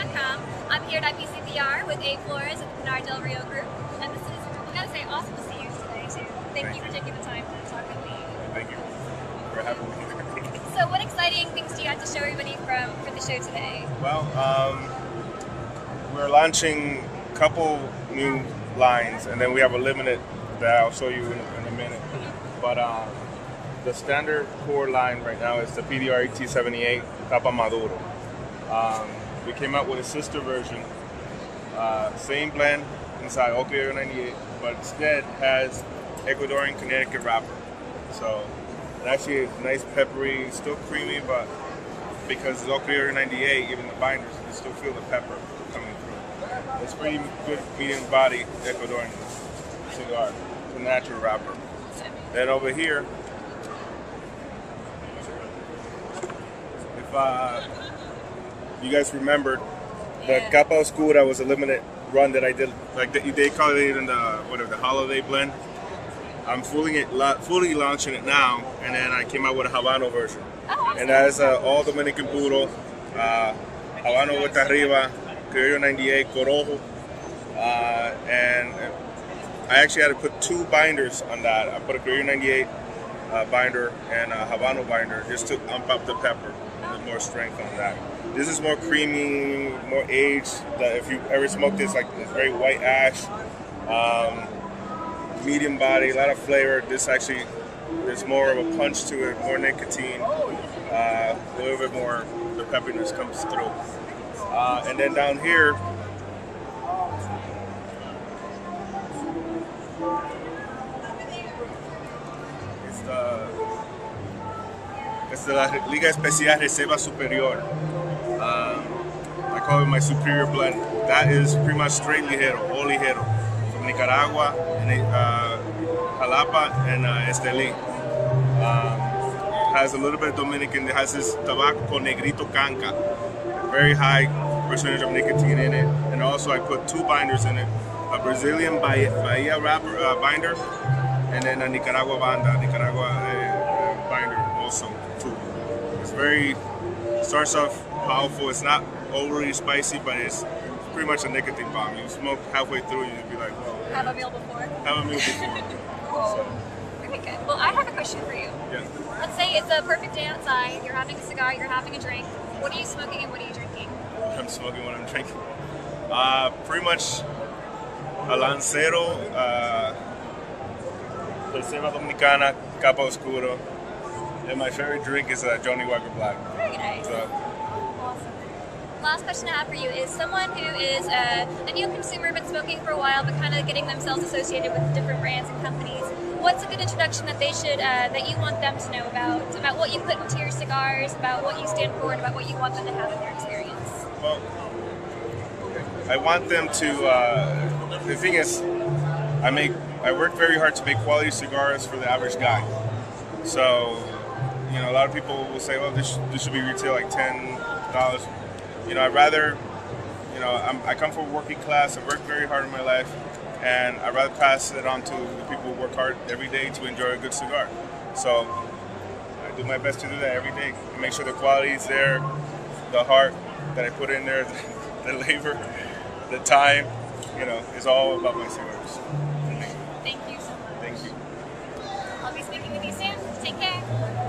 Canca. I'm here at IPCPR with Abe Flores of the Pinar Del Rio Group. And this is, I gotta say, awesome to see you today, too. Thank you for taking the time to talk with me. Thank you for having me. So what exciting things do you have to show everybody for the show today? Well, we're launching a couple new lines, and then we have a limited that I'll show you in a minute. But the standard core line right now is the PDR-878 Capa Maduro. We came out with a sister version, same blend inside Oakleo 98, but instead has Ecuadorian Connecticut wrapper. So it actually is nice, peppery, still creamy, but because it's Oakleo 98, even the binders, you still feel the pepper coming through. It's pretty good medium body Ecuadorian cigar, it's a natural wrapper. Then over here, you guys remembered the Capa Oscura was a limited run that I did, like they call it in the holiday blend. I'm fully launching it now, and then I came out with a Habano version, and that is all Dominican puro, Habano Vuelta Arriba, Criollo 98, Corojo, and I actually had to put two binders on that. I put a Criollo 98 binder and a Habano binder just to amp up the pepper with more strength on that. This is more creamy, more aged. If you ever smoked this, like it's very white ash, medium body, a lot of flavor. This actually, there's more of a punch to it, more nicotine, a little bit more, the peppiness comes through. And then down here, it's the Liga Especial Reserva Superior. I call it my superior blend. That is pretty much straight Ligero, all Ligero, from Nicaragua, and, Jalapa, and Esteli. Has a little bit of Dominican. It has this Tabaco Negrito Canca, very high percentage of nicotine in it. And also I put two binders in it, a Brazilian Bahia wrapper, binder, and then a Nicaragua Banda, Nicaragua binder also too. It's very, starts off powerful. It's not overly spicy, but it's pretty much a nicotine bomb. You smoke halfway through, you'd be like, oh, yeah. Have a meal before. Have a meal before. Cool. So. Very good. Well, I have a question for you. Yeah. Let's say it's a perfect day outside. You're having a cigar. You're having a drink. What are you smoking and what are you drinking? I'm smoking what I'm drinking. Pretty much a Lancero, Reserva Dominicana, Capa Oscura, and my favorite drink is Johnny Walker Black. Very nice. So. Awesome. Last question I have for you is someone who is a new consumer, been smoking for a while, but kind of getting themselves associated with different brands and companies. What's a good introduction that they should, that you want them to know about what you put into your cigars, about what you stand for, and about what you want them to have in their experience? Well, I want them to. The thing is, I work very hard to make quality cigars for the average guy. So, you know, a lot of people will say, well, this should be retail like $10. You know, I'd rather, you know, I come from a working class, I work very hard in my life, and I'd rather pass it on to the people who work hard every day to enjoy a good cigar. So, I do my best to do that every day. I make sure the quality is there, the heart that I put in there, the labor, the time, you know, it's all about my cigars. Thank you so much. Thank you. I'll be speaking with you soon. Take care.